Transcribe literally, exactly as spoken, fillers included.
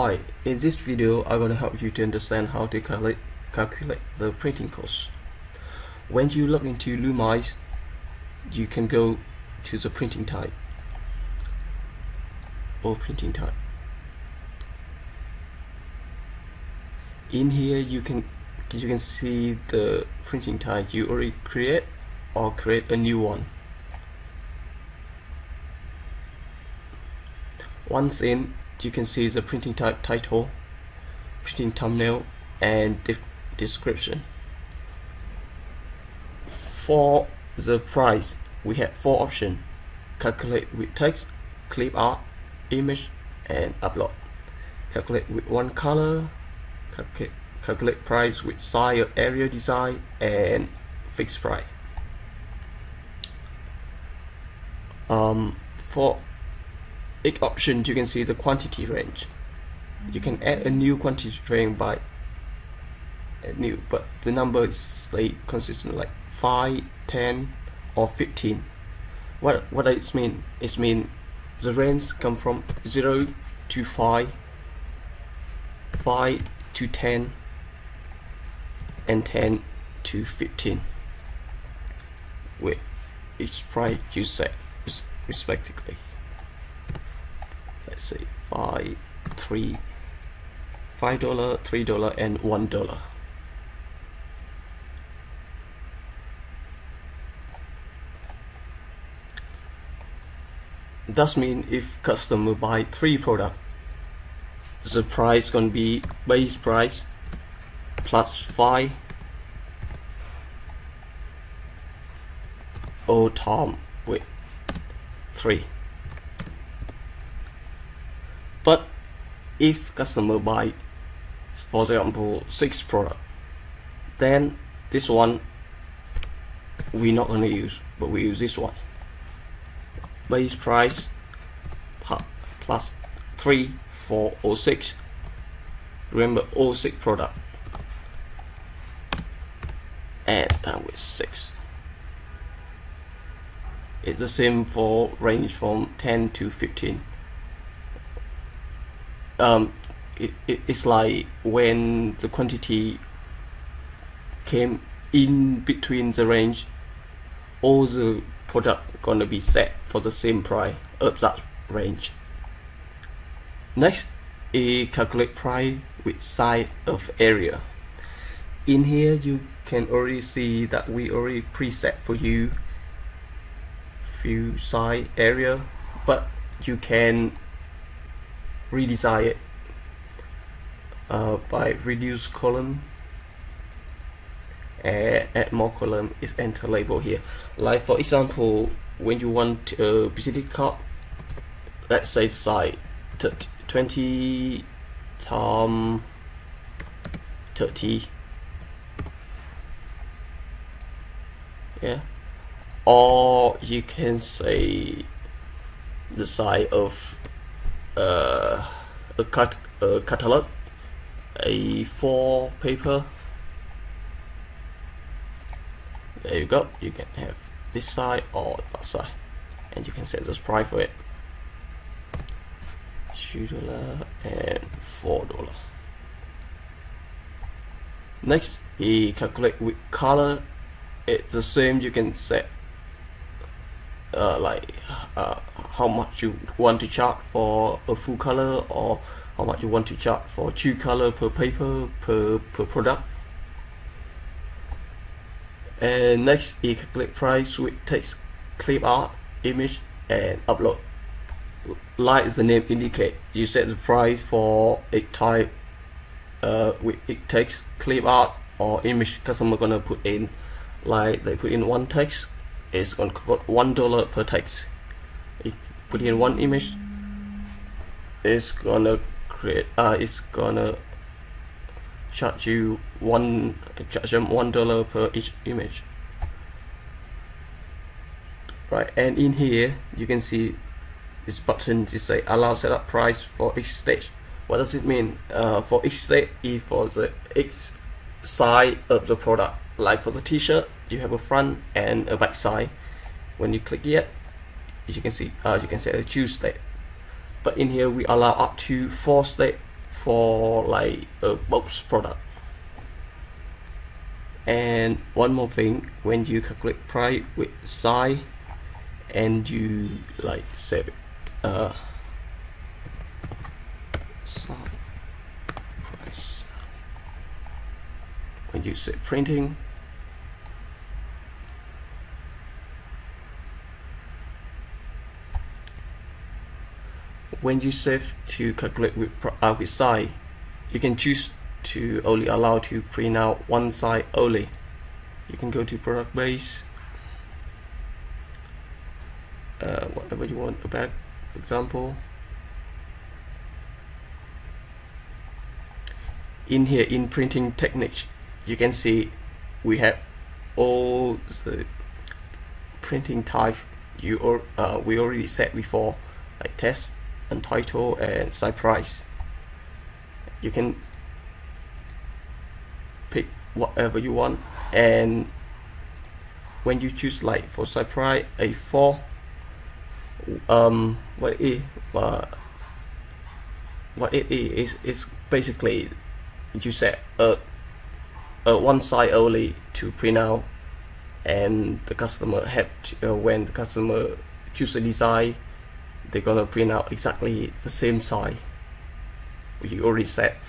Hi, in this video I want to help you to understand how to calculate, calculate the printing cost. When you log into Lumise, you can go to the printing type or printing type. In here you can you can see the printing type you already create or create a new one. Once in, you can see the printing type title, printing thumbnail, and de description. For the price, we have four options: calculate with text, clip art, image, and upload. Calculate with one color, calculate, calculate price with size or area design, and fixed price. Um, for each option, you can see the quantity range. You can add a new quantity range by a new, but the numbers stay consistent, like five, ten, or fifteen. What what it mean? It mean the range come from zero to five, five to ten, and ten to fifteen, with each price you set respectively. Let's say five, three, five dollar, three dollar, and one dollar. That means if customer buy three product, the price gonna be base price plus five or Tom with three. But if customer buy, for example, six product, then this one we're not going to use, but we use this one. Base price plus three for all six. Remember, all six product, and that was six. It's the same for range from ten to fifteen. Um, it, it, it's like when the quantity came in between the range, all the product gonna be set for the same price of that range. Next is calculate price with size of area. In here you can already see that we already preset for you few size area, but you can redesign it uh, by reduce column and add more column is enter label here. Like for example, when you want a visiting card, let's say size twenty times thirty, yeah, or you can say the size of Uh, a cut a catalog, a four paper. There you go. You can have this side or that side, and you can set the price for it. Two dollar and four dollar. Next, you calculate with color. It's the same. You can set Uh, like uh, how much you want to charge for a full color, or how much you want to charge for two color per paper per per product. And next is calculate price with text, clip art, image, and upload. Like the name indicate, you set the price for a type uh, with it text, clip art, or image. Customer gonna put in, like they put in one text, it's going to cost one dollar per text. You put in one image, it's gonna create. Uh, it's gonna charge you one charge them one dollar per each image. Right, and in here you can see this button to say allow setup price for each stage. What does it mean? Uh, for each stage is for the each side of the product. Like for the T-shirt, you have a front and a back side. When you click it, you can see uh, you can set a choose state. But in here we allow up to four state for like a box product. And one more thing, when you calculate price with size and you like save it, uh, size, price, when you say printing, when you save to calculate with, uh, with size, you can choose to only allow to print out one side only. You can go to product base, uh, whatever you want, a bag for example. In here, in printing technique, you can see we have all the printing type you or uh, we already set before, like text and title and size price. You can pick whatever you want, and when you choose like for size price A four, um, what it uh, what it is is basically you set a, a one size only to print out, and the customer had to, uh, when the customer choose a design, they're gonna print out exactly the same size you already set.